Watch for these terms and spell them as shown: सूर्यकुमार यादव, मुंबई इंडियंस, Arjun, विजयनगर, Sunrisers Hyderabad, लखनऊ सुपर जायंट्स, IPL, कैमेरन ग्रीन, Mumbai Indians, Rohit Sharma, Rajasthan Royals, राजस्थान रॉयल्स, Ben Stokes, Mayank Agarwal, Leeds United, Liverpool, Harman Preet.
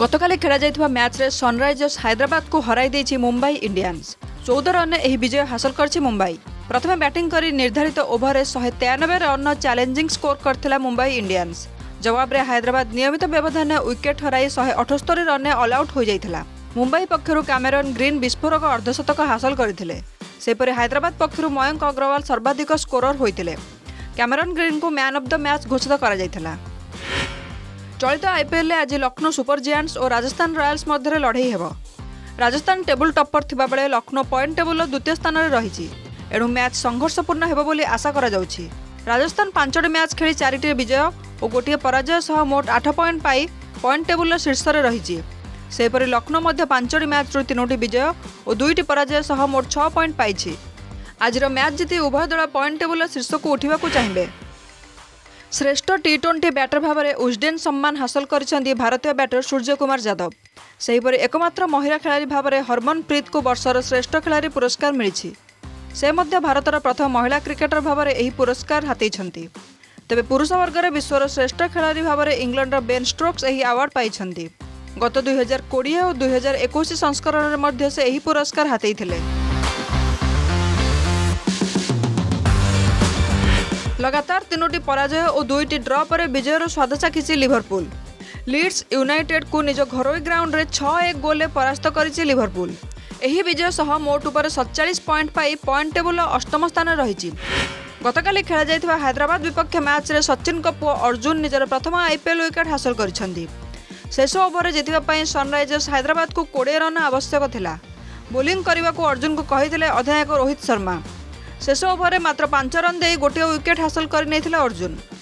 गतकाले खेल मैच रे सनराइजर्स हैदराबाद को हराई देछि मुंबई इंडियंस। 14 रन एही विजय हासिल करछि मुंबई। प्रथमे बैटिंग करी निर्धारित ओभर रे 193 रन चैलेंजिंग स्कोर करथिला मुंबई इंडियंस। जवाब रे हैदराबाद नियमित व्यवधान विकेट हराई 178 रन ऑल आउट हो जाइथिला। मुंबई पक्षरु कैमेरन ग्रीन विस्फोरक अर्धशतक हासिल करथिले। सेपरि हैदराबाद पक्षरु मयंक अग्रवाल सर्वाधिक स्कोरर होइथिले। कैमेरन ग्रीन को मैन ऑफ द मैच घोषित करा जाइथिला। चलित आईपीएल आज लखनऊ सुपर जायंट्स और राजस्थान रॉयल्स मध्य लड़े हो। राजस्थान टेबुल टॉपर थिबा बेले लखनऊ पॉइंट टेबुल द्वितीय स्थान में रही। एणु मैच संघर्षपूर्ण हेबो बोली आशा करा जाउछि। राजस्थान 5टी मैच खेली 4टी विजय और गोटे पराजय सह मोट 8 पॉइंट पाई पॉइंट टेबुल शीर्ष में रही। सेपरि लखनऊ मध्य 5टी मैच 3टी विजय और 2टी पराजय सह मोट 6 पॉइंट पाई। आजिर मैच जीति उभय दल पॉइंट टेबुल शीर्ष को उठा चाहिए। श्रेष्ठ टी20 बैटर भाव में उजडेन सम्मान हासिल कर भारतीय बैटर सूर्यकुमार यादव। से हीपरि एकमात्र महिला खिलाड़ी भाव में हरमन प्रीत को वर्षर श्रेष्ठ खिलाड़ी पुरस्कार मिली। से मध्य भारतर प्रथम महिला क्रिकेटर भाव में यह पुरस्कार हाथी। तेबे पुरुष वर्ग में विश्वर श्रेष्ठ खिलाड़ी भाव में इंग्लैंडर बेन स्ट्रोक्स यह अवार्ड पाई। गत 2020 और 2021 संस्करण में से यही पुरस्कार हाथी। लगातार 3टी पराजय और 2टी ड्रॉ पर विजयर स्वाद चाखी लिवरपूल। लीड्स यूनाइटेड को निज घरोई ग्राउंड रे 6-1 गोल परास्त करिछि लिवरपूल। एही विजय सह मोट उपर 47 पॉइंट पाई पॉइंट टेबुल अष्टम स्थान रही। गतकाली खेला जाइथिबा हैदराबाद विपक्ष मैच रे सचिन को पुओ अर्जुन निजर प्रथम आईपीएल विकेट हासिल करिछन्ती। शेष ओवर जितिबा पई सनराइजर्स हैदराबाद को 20 रन आवश्यक थिला। बोलिंग करबा को अर्जुन को कहिथिले अधिनायक रोहित शर्मा। शेष ओभर में मात्र 5 रन दे गोटे विकेट हासिल कर अर्जुन।